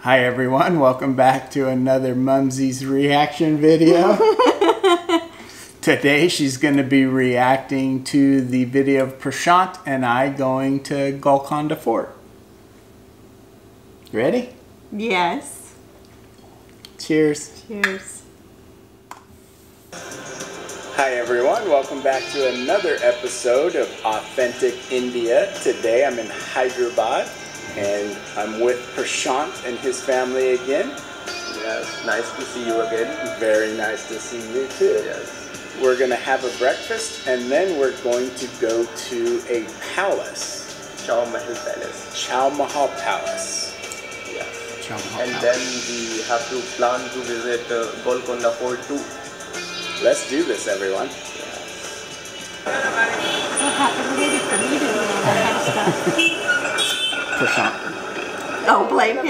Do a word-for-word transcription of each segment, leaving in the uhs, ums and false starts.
Hi everyone, welcome back to another Mumzies reaction video. Today she's going to be reacting to the video of Prashant and I going to Golconda Fort. You ready? Yes. Cheers. Cheers. Hi everyone, welcome back to another episode of Authentic India. Today I'm in Hyderabad and I'm with Prashant and his family again. Yes, nice to see you again. Very nice to see you too. Yes. We're going to have a breakfast and then we're going to go to a palace. Chowmahalla Palace. Chowmahalla Palace. Yes. Chowmahalla and Palace. Then we have to plan to visit uh, Golconda Fort too. Let's do this, everyone. Prashant. Don't blame him.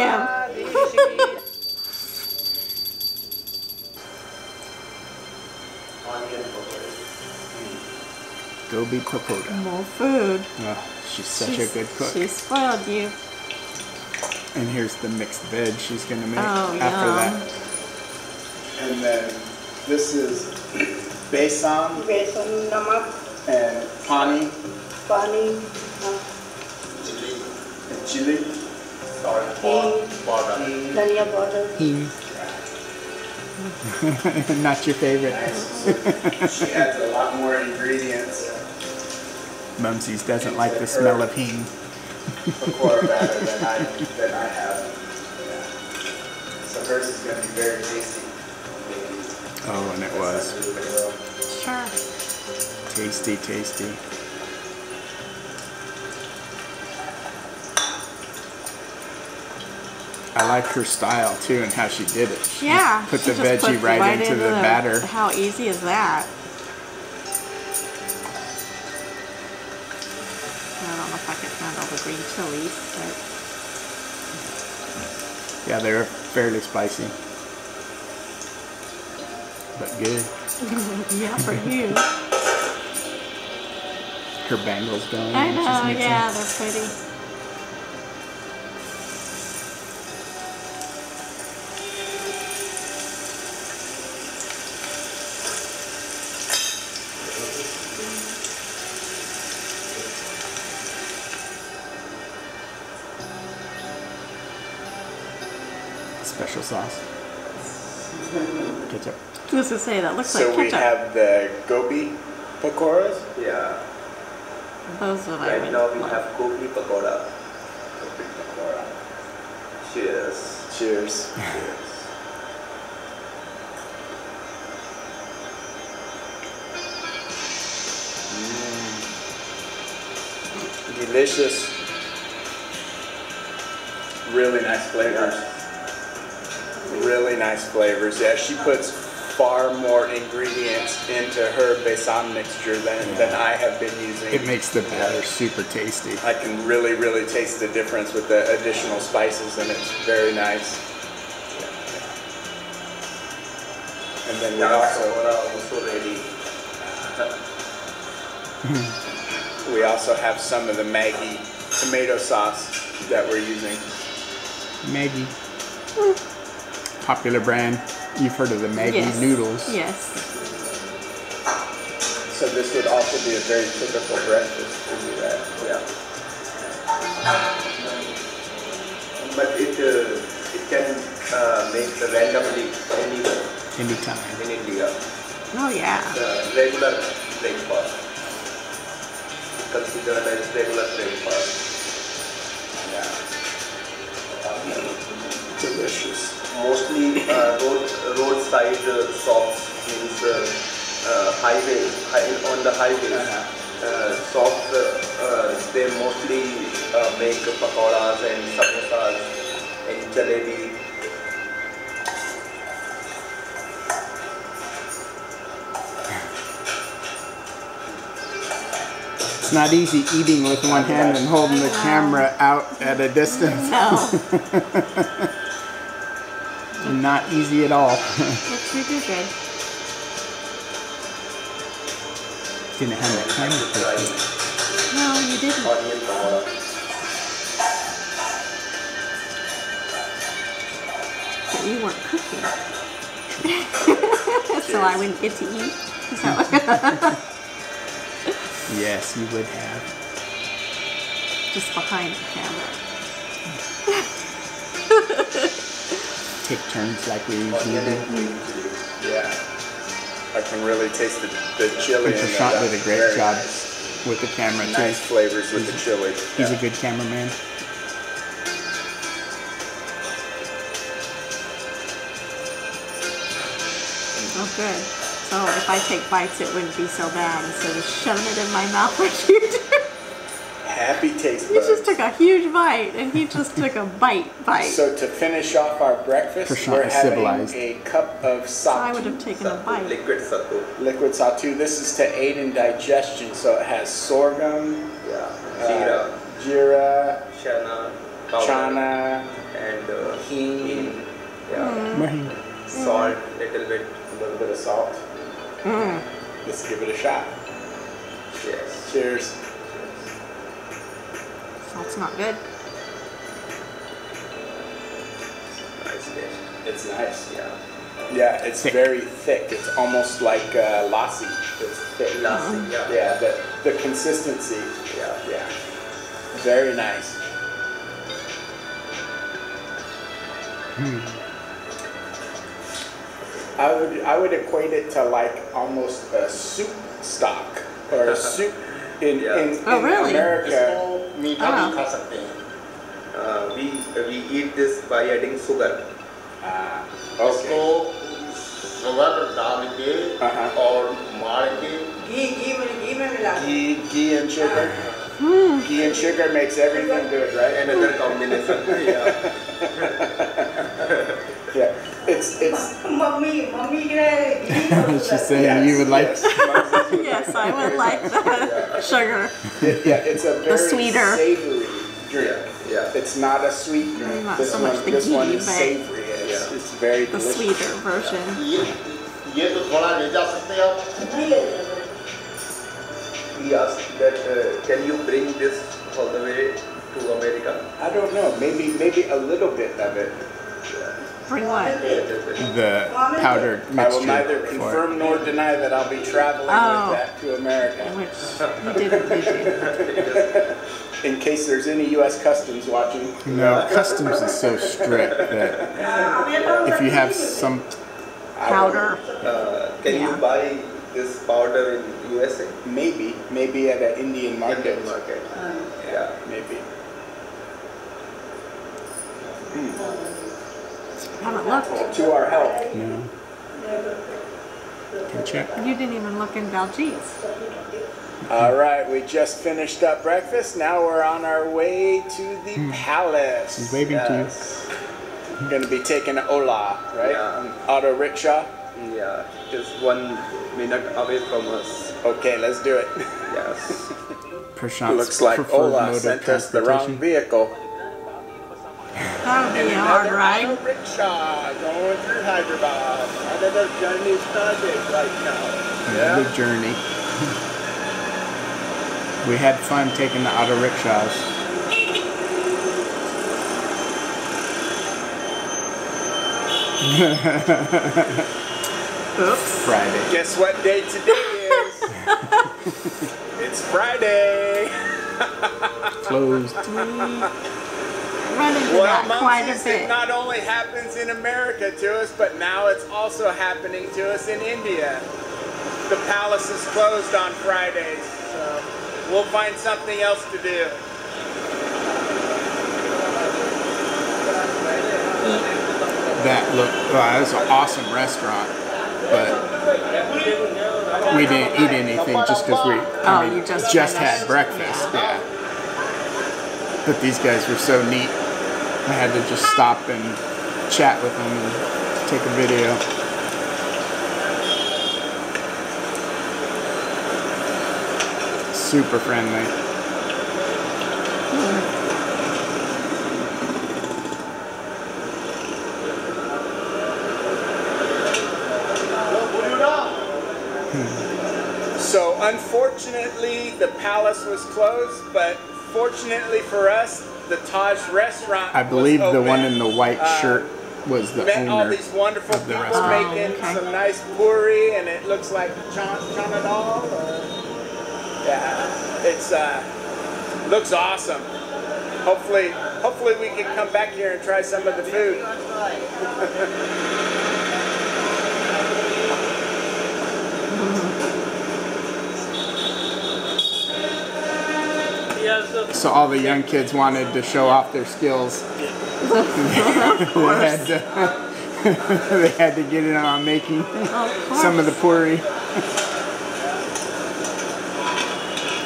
Gobi Pakoda. More food. Oh, she's such she's, a good cook. She spoiled you. And here's the mixed veg she's going to make oh, after yum. that. And then this is Besan, Besan namak, and Pani, Pani, Chili, and Chili, Dania powder. Not your favorite. Nice. She adds a lot more ingredients. Mumsies doesn't and like the, the smell of heen. better than I, than I have. Yeah. So hers is going to be very tasty. Oh, and it was. Sure. Tasty, tasty. I like her style too and how she did it. She yeah. Put she the just veggie put right, right into, into the, the batter. How easy is that? I don't know if I can handle the green chilies, but. Yeah, they're fairly spicy. But good. Yeah, for you. Her bangles going. I know, yeah, they're pretty. Special sauce. Ketchup. Who's to say that looks so like ketchup? So we have the gobi pakoras? Yeah. Those are right I now we love. have gobi pakora. Gobi pakora. Cheers. Cheers. Cheers. Mm. Delicious. Really nice flavors. Really nice flavors. Yeah, she puts far more ingredients into her besan mixture than, yeah. than I have been using. It makes the batter super tasty. I can really, really taste the difference with the additional spices, and it's very nice. Yeah. And then we also, also ready. we also have some of the Maggi tomato sauce that we're using. Maggi, mm. popular brand. You've heard of the Maggi yes. noodles. Yes. So this would also be a very typical breakfast to do that. Yeah. But it uh, it can uh, make the randomly anywhere. Anytime. In India. Oh yeah. The regular breakfast. Considered as regular breakfast. Yeah. Delicious. Mostly uh, road roadside uh, shops means uh, uh, highway high, on the highways. Uh-huh. uh, shops uh, uh, they mostly uh, make pakoras and samosas and jalebi. It's not easy eating with one hand and holding the camera out at a distance. No. Not easy at all. Looks super good. Didn't have that kind of thing. No, you didn't. But you weren't cooking. So I wouldn't get to eat. So. Yes, you would have. Just behind the camera. Take turns like we usually do. Yeah. I can really taste the, the chili. And Prashant did a great Very job nice. with the camera nice too. Nice flavors with he's, the chili. He's yeah. a good cameraman. Oh, good. So if I take bites, it wouldn't be so bad instead of shoving it in my mouth like you do. Happy taste buds. You just took a huge bite, and he just took a bite bite. So to finish off our breakfast, Prashant we're having civilized. a cup of sattu. So I would have taken sattu. a bite. Liquid sattu. Liquid sattu. This is to aid in digestion, so it has sorghum, yeah, uh, Jira, Jira, Chana, Chana, and uh, hing, yeah, mm. Mm. salt, little bit, a little bit of salt. Mm. Let's give it a shot. Yes. Cheers. It's not good. Nice dish. It's nice, yeah. Yeah, it's thick. very thick. It's almost like uh, lassi. It's thick. Lassi, mm-hmm. yeah. Yeah, the, the consistency. Yeah, yeah. Very nice. Mm. I would I would equate it to like almost a soup stock or a soup in yeah. in, oh, in really? America. We we eat this by adding sugar. Ah, okay. So sugar डाल के और मार के घी घी घी में मिला घी घी and sugar. Mm. Ghee and sugar makes everything good, right? Another combination. Yeah. Yeah. It's it's. Mummy, mummy, she's saying yes, you would like. Yes, yes, I would like the sugar. It, yeah, it's a very savory drink. Yeah. Yeah, it's not a sweet drink. Not this so one, much the this ghee, one is savory. It's, yeah. it's very the delicious. sweeter version. Yeah. Yeah. He asked that uh, can you bring this all the way to America? I don't know. Maybe maybe a little bit of it. Yeah. Bring what? The powdered mixture. I will neither confirm it. nor deny that I'll be traveling oh. with that to America. Which you didn't, did you? In case there's any U S customs watching. No, customs is so strict that if you have some powder, uh, can yeah. you buy this powder in U S A? Maybe, maybe at an Indian market. Indian market. Um, yeah. yeah, maybe. Mm. I haven't looked. To our health. No. Can check. You didn't even look in Baljeet. All right, we just finished up breakfast. Now we're on our way to the mm. palace. She's waving yes. to you. We're going to be taking an Ola, right? Yeah. An auto rickshaw. Yeah, just one minute away from us. Okay, let's do it. Yes. Prashant's looks like Ola sent us the wrong vehicle. That would be a hard ride. Another rickshaw going through Hyderabad. Another journey started right now. Another yeah. journey. We had fun taking the auto rickshaws. Oops. Friday. Guess what day today is? It's Friday. Closed. Well, Mumzies, it not only happens in America to us, but now it's also happening to us in India. The palace is closed on Fridays, so we'll find something else to do. That look, wow, that was an awesome restaurant. But we didn't eat anything just because we I oh, mean, just, just had breakfast. Yeah. yeah. But these guys were so neat. I had to just stop and chat with them and take a video. Super friendly. So unfortunately, the palace was closed, but fortunately for us, the Taj Restaurant I believe was open. The one in the white shirt uh, was the owner all these wonderful of the people restaurant. Making oh, okay. some nice puri, and it looks like Charminar. Yeah, it's uh, looks awesome. Hopefully, hopefully we can come back here and try some of the food. So all the young kids wanted to show off their skills. Yeah. they, had to, they had to get in on making of some of the puri.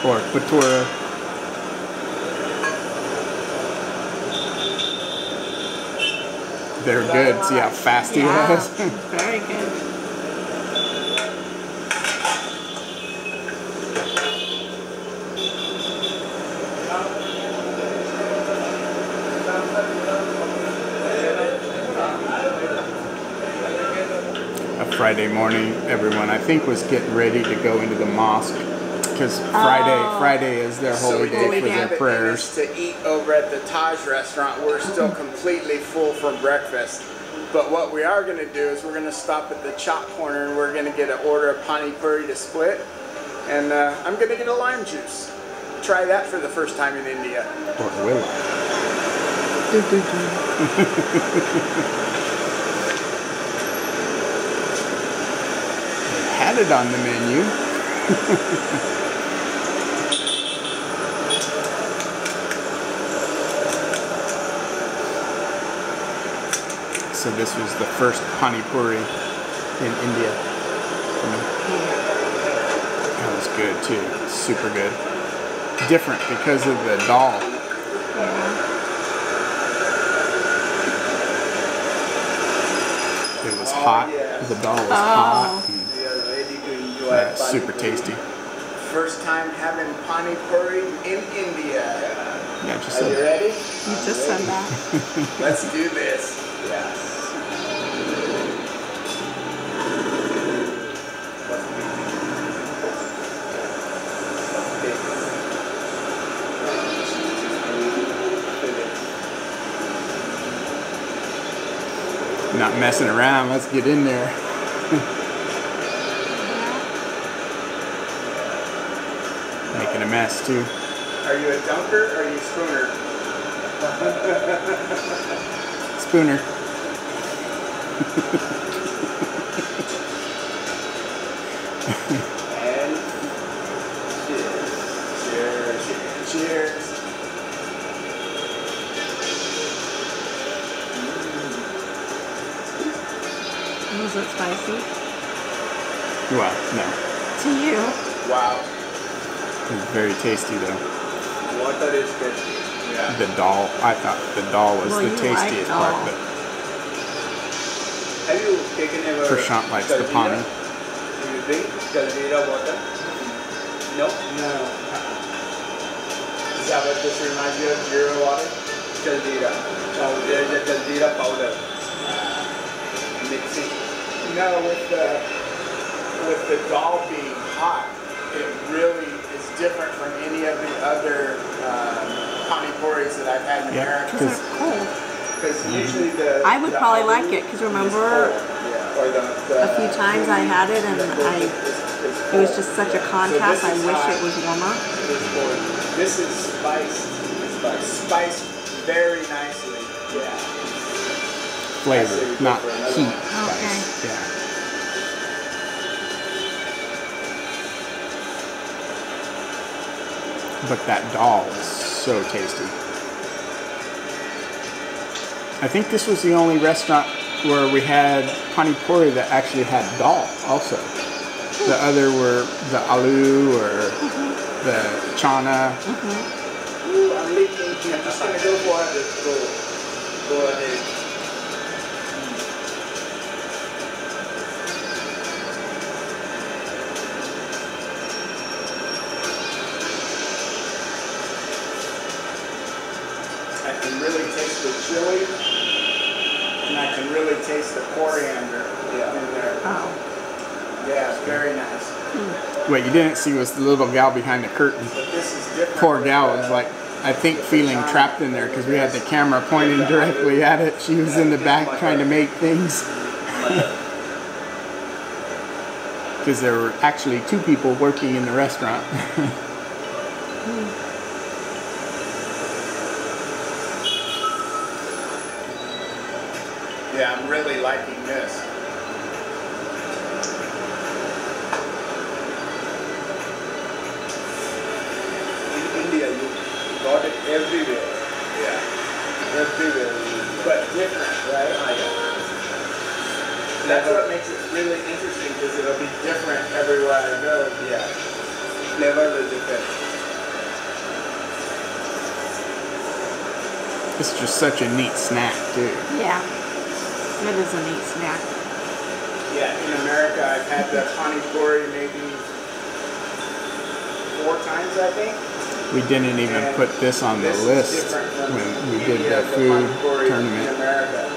Or patura. They're good. See how fast he yeah, was? Very good. Friday morning, everyone I think was getting ready to go into the mosque because Friday, oh. Friday is their holy so day for their prayers. To eat over at the Taj Restaurant, we're still completely full from breakfast. But what we are going to do is we're going to stop at the Chop Corner and we're going to get an order of pani puri to split, and uh, I'm going to get a lime juice. Try that for the first time in India. Or will I? Had it on the menu. So this was the first pani puri in India. That was good too. Super good. Different because of the dal. It was hot. The dal was hot. And yeah, super tasty. First time having pani puri in India. Yeah, just Are you that. ready? You I'm just ready. said that. Let's do this. Yes. Not messing around. Let's get in there. Making a mess too. Are you a dunker or are you a spooner? Spooner. And cheers. Cheers. Cheers. Mm. Was it spicy? Well, no. To you. Wow. It's very tasty though. Water is tasty. Yeah. The dal, I thought the dal was well, the tastiest like part, but have you taken ever Prashant likes the pani. Do you drink Jira water? No? No. Does that what this reminds you of? Jira water? Jira. So there is a Jira powder. Mixing. You know, with the with the dal being hot, it really different from any of the other um, pani puris that I've had in yep. America. Because they're cold. Because mm-hmm. usually the... I would the probably like it, because remember yeah. or the, the, a few times I had it and I... It was just such yeah. a contrast, so I wish hot. it was warmer. This is spiced. It's spiced very nicely. Yeah. Flavor, not heat. Okay. Spice. Yeah. But that dal is so tasty. I think this was the only restaurant where we had pani puri that actually had dal also. The other were the aloo or mm-hmm. the chana. Mm-hmm. Ooh, I'm leaking. I'm just going to go for it. Go, go ahead. Chili, and I can really taste the coriander yeah. in there. Oh. Yeah. very nice. Mm. What you didn't see was the little gal behind the curtain. But this is different. Poor gal was like, I think, feeling trapped in there because we had the camera pointing directly at it. She was in the back trying to make things. Because there were actually two people working in the restaurant. Yeah, I'm really liking this. In India, you got it everywhere. Yeah, everywhere. But different, right? I know. That's what makes it really interesting, because it'll be different everywhere I go. Yeah. Flavor will depend. It's just such a neat snack, too. Yeah. It is a neat snack. Yeah, in America, I've had the panipuri maybe four times, I think. We didn't even and put this on this the list when we India, did the food the tournament. In America.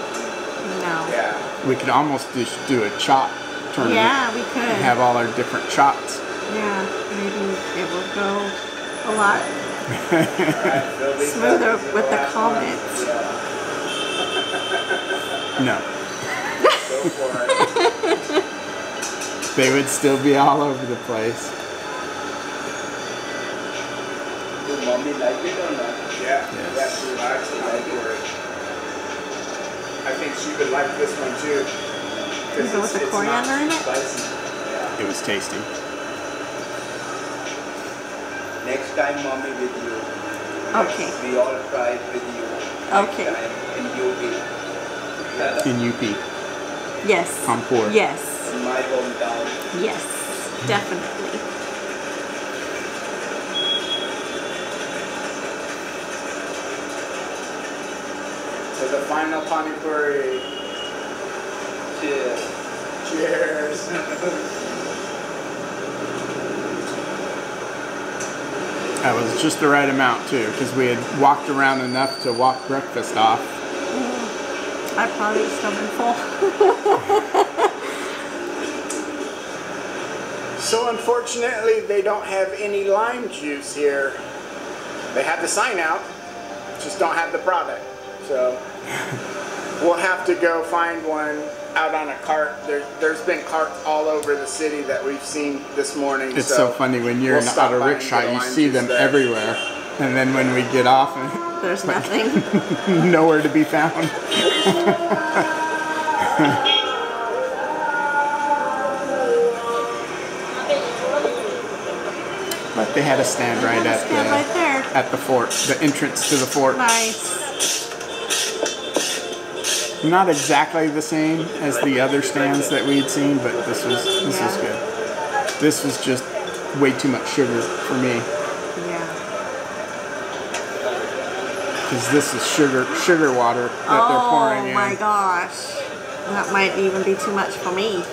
No. Yeah. We could almost just do a chop tournament. Yeah, we could. And have all our different chops. Yeah, maybe it will go a lot smoother with the comments. No. Go for it. They would still be all over the place. Did mommy like it or not? Yeah. Yes. Yes, we actually like it. I think she would like this one too. Is it with the coriander in it? Yeah. It was tasty. Next time, mommy with you. Okay. Yes, we all try it with you. Okay. In U P. Yeah. In U P. Yes. Kanpur. Yes. In my hometown. Yes, definitely. So the final panipuri. Cheers. Cheers. That was just the right amount too, because we had walked around enough to walk breakfast off. Mm. I've probably still been full. So unfortunately they don't have any lime juice here. They have the sign out, just don't have the product. So we'll have to go find one out on a cart. There, there's been carts all over the city that we've seen this morning. It's so, so funny when you're we'll in an auto rickshaw, you see them there. everywhere. And then when we get off, and there's like, nothing. Nowhere to be found. But they had a stand right, had a stand at, the, right there. at the fort, the entrance to the fort. Nice. Not exactly the same as the other stands that we'd seen, but this was this yeah. was good. This was just way too much sugar for me. Yeah. Because this is sugar sugar water that oh, they're pouring in. Oh my gosh, that might even be too much for me.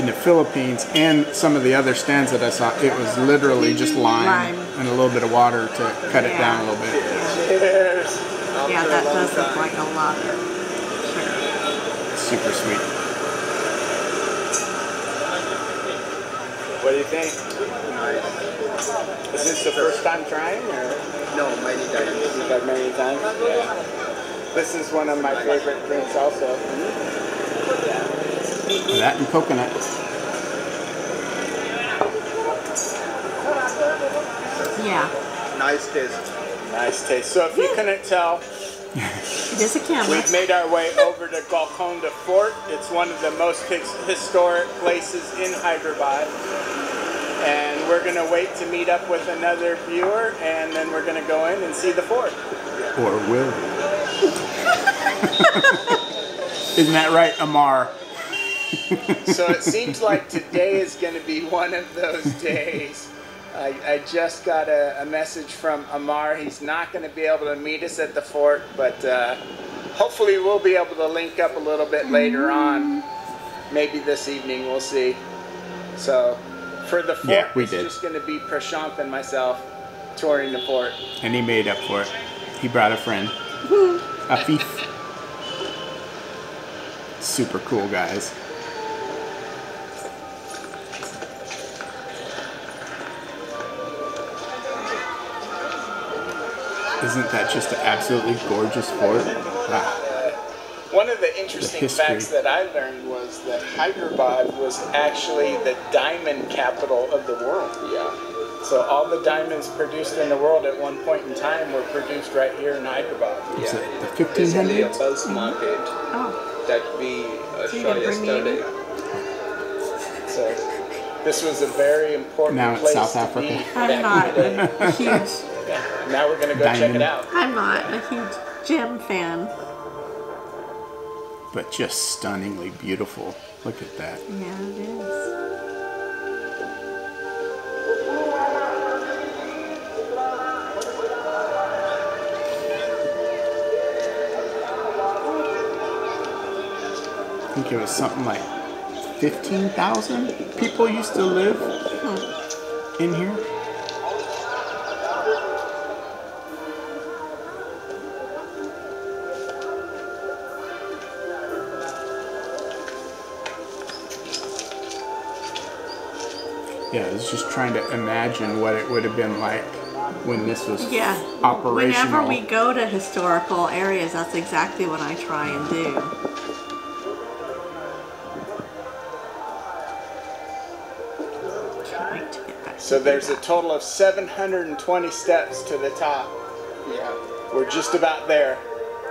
In the Philippines and some of the other stands that I saw, it was literally just lime, lime. and a little bit of water to cut yeah. it down a little bit. Yeah, yeah that does look time. like a lot of sugar. Super sweet. What do you think? Nice. Is this the first time trying? Or? No, many times. You've had many times? Yeah. This is one of my favorite drinks also. Mm-hmm. Yeah. That and coconut. Yeah. Nice taste. Nice taste. So if you couldn't tell, it is a camera. We've made our way over to Golconda Fort. It's one of the most historic places in Hyderabad. And we're going to wait to meet up with another viewer, and then we're going to go in and see the fort. Or will we? Isn't that right, Amar? So it seems like today is going to be one of those days. I, I just got a, a message from Amar. He's not going to be able to meet us at the fort, but uh, hopefully we'll be able to link up a little bit later on. Maybe this evening, we'll see. So for the fort, yeah, we it's did. just going to be Prashant and myself touring the fort. And he made up for it. He brought a friend. A thief. super cool, guys. Isn't that just an absolutely gorgeous fort? Wow. One of the interesting facts that I learned was that Hyderabad was actually the diamond capital of the world. Yeah. So all the diamonds produced in the world at one point in time were produced right here in Hyderabad. Yeah. The fifteen hundreds? There's only a pulse market oh. that we uh, so saw yesterday. So this was a very important now place South to Africa. be I'm not a huge... Yeah. Now we're going to go diamond. check it out. I'm not a huge gem fan. But just stunningly beautiful. Look at that. Yeah, it is. I think it was something like fifteen thousand people used to live hmm. in here. Yeah, I was just trying to imagine what it would have been like when this was yeah. operational. Whenever we go to historical areas, that's exactly what I try and do. Can't wait to get back. So there's a total of seven hundred twenty steps to the top. Yeah. We're just about there.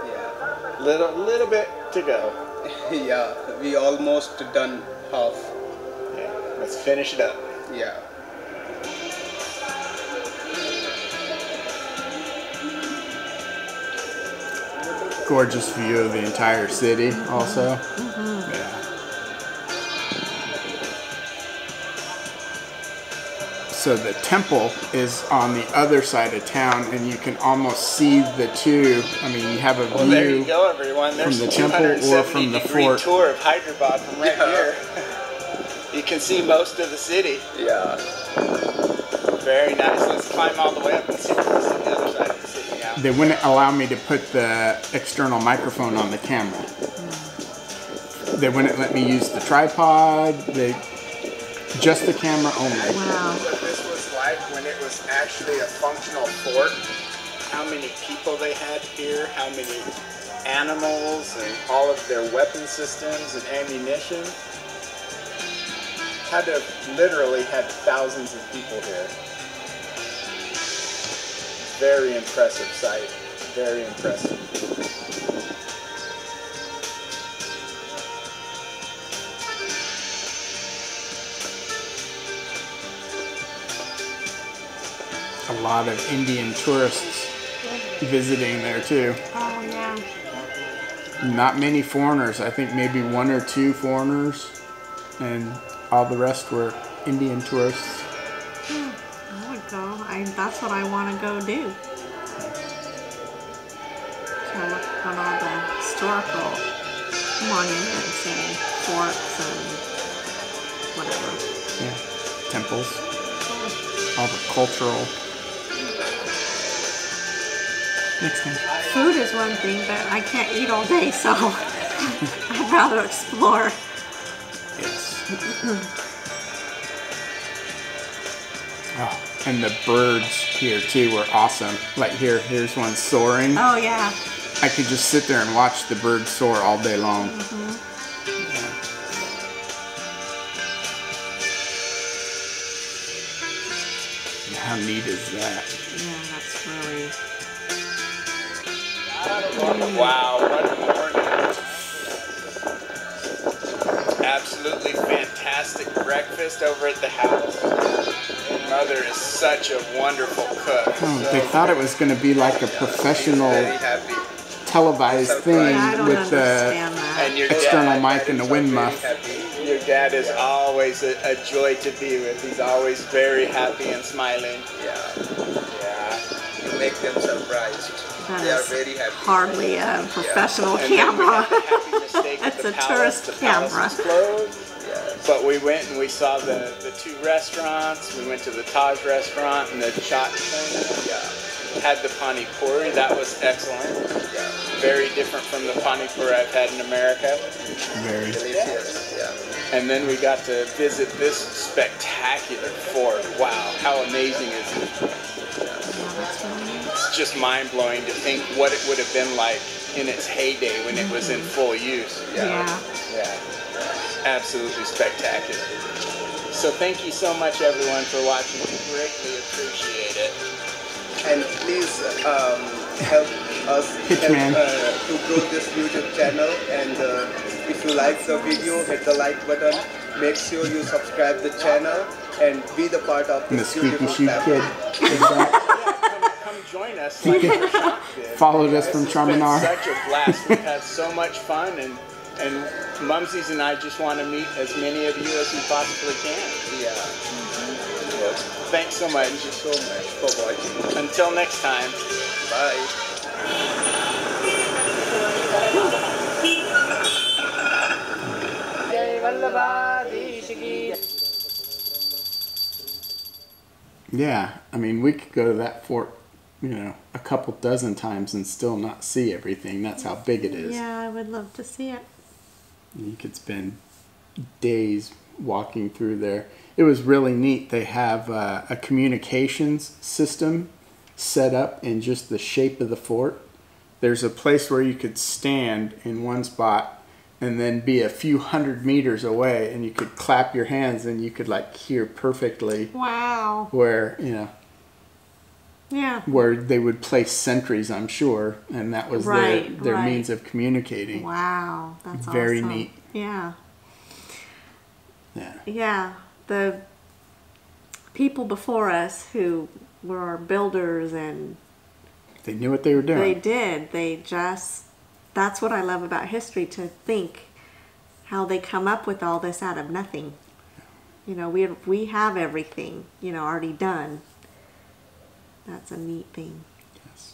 Yeah. Little, little bit to go. Yeah, we almost done half. Yeah, let's finish it up. Yeah. Gorgeous view of the entire city, mm-hmm. also. Mm-hmm. Yeah. So the temple is on the other side of town, and you can almost see the two. I mean, you have a well, view there you go, everyone. There's from the temple or from the fort. Tour of Hyderabad from right here. You can see most of the city. Yeah. Very nice. Let's climb all the way up and see the other side of the city. Yeah. They wouldn't allow me to put the external microphone on the camera. Mm. They wouldn't let me use the tripod. They just the camera only. Wow. What this was like when it was actually a functional fort. How many people they had here? How many animals and all of their weapon systems and ammunition? Had to literally had thousands of people here. Very impressive sight. Very impressive. A lot of Indian tourists visiting there too. Oh yeah. Not many foreigners. I think maybe one or two foreigners, and all the rest were Indian tourists. Hmm. I would go. I, that's what I want to go do. Kind of look on all the historical monuments and forts and whatever. Yeah, temples. Oh. All the cultural. Next thing. Food is one thing, but I can't eat all day, so I'd rather explore. Oh, and the birds here too were awesome. Like here, here's one soaring. Oh yeah. I could just sit there and watch the birds soar all day long. Mm-hmm. Yeah. How neat is that? Yeah, that's really. Mm. Wow. What absolutely fantastic breakfast over at the house. Your mother is such a wonderful cook. Oh, so they thought it was going to be like a professional televised so thing yeah, with the and your external dad, mic and the wind muff. Happy. Your dad is yeah. always a, a joy to be with. He's always very happy and smiling. Yeah. Yeah. You make them surprised. That they are very happy. Hardly a professional yeah. camera. That's a tourist camera. But we went and we saw the, the two restaurants. We went to the Taj Restaurant and the Chana. Yeah. had the pani puri. That was excellent. Very different from the pani puri I've had in America. Very delicious. Yeah. And then we got to visit this spectacular fort. Wow, how amazing is it? It's just mind-blowing to think what it would have been like in its heyday when it was in full use. Yeah. Yeah. Yeah. Absolutely spectacular. So thank you so much, everyone, for watching. We greatly appreciate it. And please um, help us help, uh, to grow this YouTube channel. And uh, if you like the video, hit the like button. Make sure you subscribe the channel and be the part of this beautiful family. Join us like Prashant did. Followed us from Charminar. Such a blast. We've had so much fun, and and Mumzies and I just want to meet as many of you as we possibly can. Yeah. Mm-hmm. Yeah. Thanks so much. Thank you so much for watching. Until next time. Bye. Yeah, I mean, we could go to that fort, you know, a couple dozen times and still not see everything. That's how big it is. Yeah, I would love to see it. You could spend days walking through there. It was really neat. They have uh, a communications system set up in just the shape of the fort. There's a place where you could stand in one spot and then be a few hundred meters away, and you could clap your hands and you could like hear perfectly. Wow. Where, you know, yeah, where they would place sentries, I'm sure, and that was right, their, their right. means of communicating. Wow, that's very awesome. Neat. Yeah. Yeah. Yeah, the people before us who were our builders, and they knew what they were doing. They did. They just, that's what I love about history, to think how they come up with all this out of nothing. You know, we we have everything, you know, already done. That's a neat thing. Yes.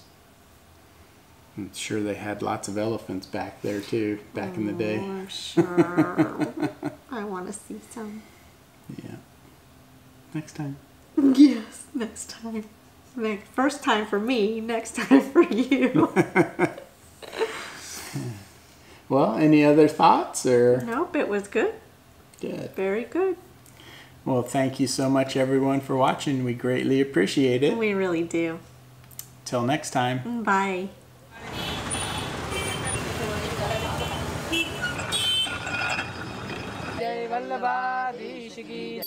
I'm sure they had lots of elephants back there too, back oh, in the day. I'm sure. I want to see some. Yeah. Next time. Yes, next time. Next, first time for me, next time for you. Well, any other thoughts? Or? Nope, it was good. Good. Very good. Well, thank you so much, everyone, for watching. We greatly appreciate it. We really do. Till next time. Bye. Jai Vallabha Desh ki.